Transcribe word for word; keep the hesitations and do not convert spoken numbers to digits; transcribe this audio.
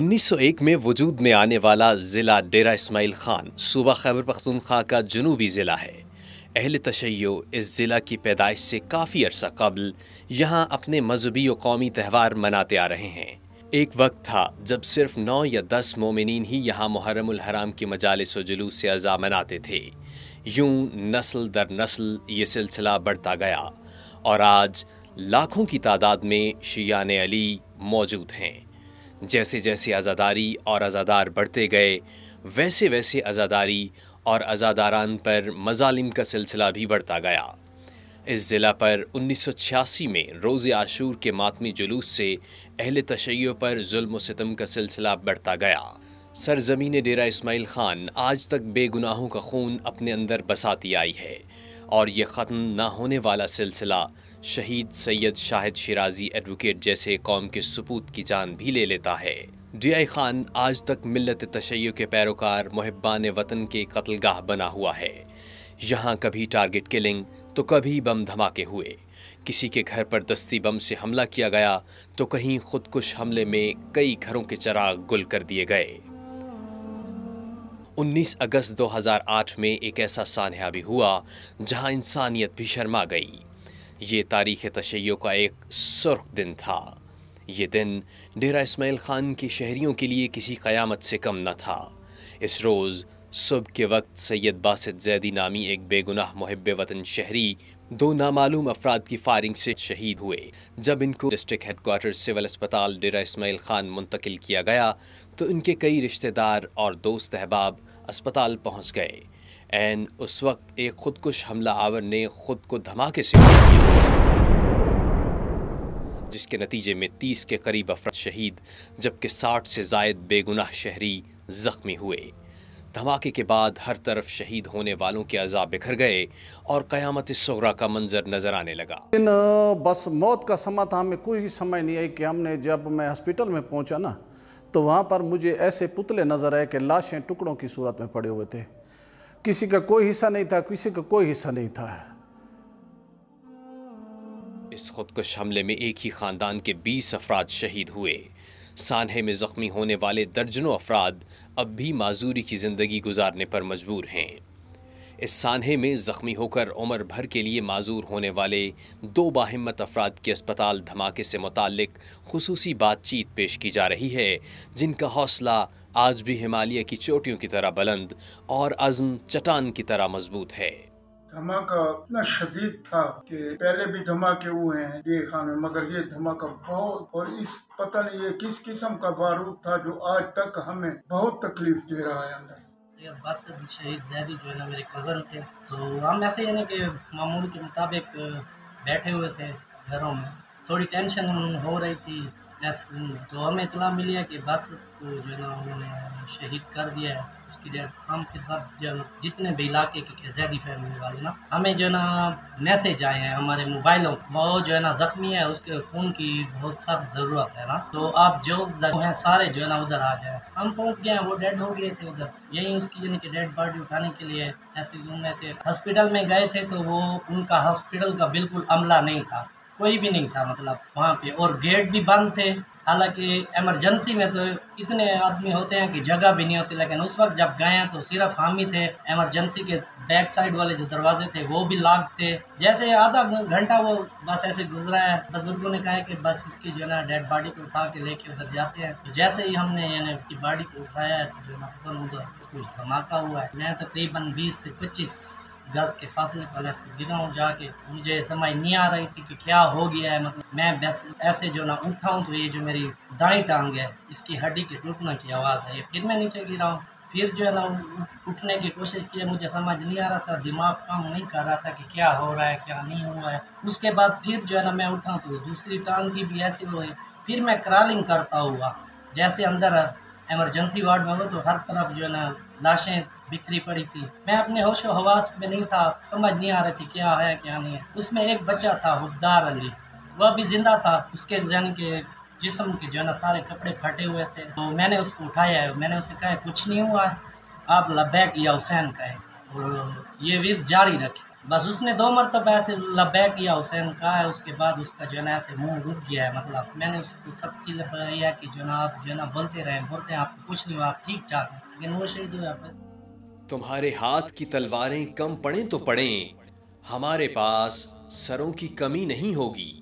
उन्नीस सौ एक में वजूद में आने वाला ज़िला डेरा इस्माइल ख़ान सूबा ख़ैबर पख्तूनख्वा का जनूबी ज़िला है। अहल तशय्यो इस ज़िला की पैदाइश से काफ़ी अरसा कबल यहाँ अपने मजहबी और कौमी त्यौहार मनाते आ रहे हैं। एक वक्त था जब सिर्फ नौ या दस मोमिनीन ही यहाँ मुहर्रमुल हराम की मजालिस व जुलूस से अज़ा मनाते थे। यूँ नस्ल दर नस्ल ये सिलसिला बढ़ता गया और आज लाखों की तादाद में शियाने अली मौजूद हैं। जैसे जैसे आज़ादारी और आज़ादार बढ़ते गए वैसे वैसे आज़ादारी और आज़ादारान पर मजालिम का सिलसिला भी बढ़ता गया। इस ज़िला पर उन्नीस सौ छियासी में रोज़े आशूर के मातमी जुलूस से अहल तशय्यो पर जुल्म व सितम का सिलसिला बढ़ता गया। सरज़मीन डेरा इस्माइल ख़ान आज तक बेगुनाहों का खून अपने अंदर बसाती आई है और ये ख़त्म ना होने वाला सिलसिला शहीद सैयद शाहिद शिराजी एडवोकेट जैसे कौम के सपूत की जान भी ले लेता है। डेरा ख़ान आज तक मिलत तशय्यो के पैरोकार मुहिब्बान वतन के कत्लगाह बना हुआ है। यहाँ कभी टारगेट किलिंग तो कभी बम धमाके हुए, किसी के घर पर दस्ती बम से हमला किया गया तो कहीं खुदकुश हमले में कई घरों के चिराग गुल कर दिए गए। उन्नीस अगस्त दो हज़ार आठ में एक ऐसा सानहा भी हुआ जहां इंसानियत भी शर्मा गई। ये तारीख़ तशय्यो का एक सुर्ख दिन था। ये दिन डेरा इस्माइल ख़ान के शहरियों के लिए किसी क़यामत से कम न था। इस रोज़ सुबह के वक्त सैयद बासित जैदी नामी एक बेगुनाह मुहिब वतन शहरी दो नामालूम अफराद की फायरिंग से शहीद हुए। जब इनको डिस्ट्रिक्ट हेडक्वार्टर सिविल अस्पताल डेरा इस्माइल ख़ान मुंतकिल किया गया तो इनके कई रिश्तेदार और दोस्त अहबाब अस्पताल पहुंच गए। एन उस वक्त एक खुदकुश हमला आवर ने खुद को धमाके से मार दिया, जिसके नतीजे में तीस के करीब अफराद शहीद जबकि साठ से जायद बेगुनाह शहरी जख्मी हुए। धमाके के बाद हर तरफ शहीद होने वालों के अज़ा बिखर गए और क़यामत सुग़रा का मंजर नज़र आने लगा। इन बस मौत का समा था, हमें कोई समय नहीं आई कि हमने जब मैं हॉस्पिटल में पहुंचा ना तो वहाँ पर मुझे ऐसे पुतले नज़र आए कि लाशें टुकड़ों की सूरत में पड़े हुए थे। किसी का कोई हिस्सा नहीं था, किसी का कोई हिस्सा नहीं था। इस खुदकुश हमले में एक ही ख़ानदान के बीस अफराद शहीद हुए। सानहे में ज़ख्मी होने वाले दर्जनों अफराद अब भी माजूरी की ज़िंदगी गुजारने पर मजबूर हैं। इस सानहे में ज़ख्मी होकर उम्र भर के लिए माजूर होने वाले दो बाहिम्मत अफराद के अस्पताल धमाके से मुतालिक खुसूसी बातचीत पेश की जा रही है, जिनका हौसला आज भी हिमालय की चोटियों की तरह बुलंद और अज़्म चट्टान की तरह मजबूत है। धमाका इतना शदीद था कि पहले भी धमाके हुए हैं डेरा ख़ान में, मगर ये धमाका बहुत, और इस पता नहीं ये किस किस्म का बारूद था जो आज तक हमें बहुत तकलीफ दे रहा है। अंदर सैयद बासित शहीद जैदी जो है ना मेरे कज़न थे, तो हम ऐसे ही ना कि मामूल के मुताबिक बैठे हुए थे घरों में, थोड़ी टेंशन हो रही थी में। तो हमें इतला मिली है कि बासित को जो है ना उन्होंने शहीद कर दिया है। उसकी डेट हम फिर सब जो जितने भी इलाके के जैदी फैमिली वाले ना हमें जो है ना मैसेज आए हैं हमारे मोबाइलों, वो जो है ना ज़ख्मी है उसके खून की बहुत सख्त ज़रूरत है ना, तो आप जो हैं सारे जो है ना उधर आ जाए। हम पहुँच गए हैं, वो डेड हो गए थे उधर, यही उसकी यानी कि डेड बॉडी उठाने के लिए ऐसे रूम में थे। हॉस्पिटल में गए थे तो वो उनका हॉस्पिटल का बिल्कुल अमला नहीं था, कोई भी नहीं था मतलब वहाँ पे, और गेट भी बंद थे। हालांकि इमरजेंसी में तो इतने आदमी होते हैं कि जगह भी नहीं होती, लेकिन उस वक्त जब गए हैं तो सिर्फ हम ही थे। इमरजेंसी के बैक साइड वाले जो दरवाजे थे वो भी लॉक थे। जैसे आधा घंटा वो बस ऐसे गुजरा है, बुजुर्गों ने कहा है कि बस इसकी जो है ना डेड बॉडी को उठा के लेके उधर जाते हैं। तो जैसे ही हमने यानी की बॉडी को उठाया है तो जो है उधर कुछ धमाका हुआ है। मैं तकरीबन बीस से पच्चीस गज के फासले पर ऐसे गिरा हूँ जाके, तो मुझे समझ नहीं आ रही थी कि क्या हो गया है। मतलब मैं बस ऐसे जो ना उठा हूँ तो ये जो मेरी दाईं टांग है इसकी हड्डी के टूटने की आवाज़ है, फिर मैं नीचे गिरा हूँ। फिर जो है ना उठने की कोशिश की, मुझे समझ नहीं आ रहा था, दिमाग काम नहीं कर रहा था कि क्या हो रहा है क्या नहीं हुआ है। उसके बाद फिर जो है ना मैं उठा तो दूसरी टांग की भी ऐसी हुई। फिर मैं क्रॉलिंग करता हुआ जैसे अंदर एमरजेंसी वार्ड में हो तो हर तरफ जो है ना लाशें बिखरी पड़ी थी। मैं अपने होश व हवास में नहीं था, समझ नहीं आ रही थी क्या है क्या नहीं है। उसमें एक बच्चा था हुदार अली, वह भी जिंदा था। उसके जहन के जिस्म के जो है ना सारे कपड़े फटे हुए थे। तो मैंने उसको उठाया, मैंने उसे कहा कुछ नहीं हुआ है, आप लबैक या हुसैन कहे और ये वीर जारी रखें। बस उसने दो मरतबा ऐसे लबैक या हुसैन कहा है, उसके बाद उसका जो है ना ऐसे मुँह रुक गया है। मतलब मैंने उसको थपकी लगाई है कि जो ना आप जो ना बोलते रहें बोलते हैं आपको कुछ नहीं, आप ठीक ठाक हैं, लेकिन वो शहीद हुआ। तुम्हारे हाथ की तलवारें कम पड़ें तो पड़ें, हमारे पास सरों की कमी नहीं होगी।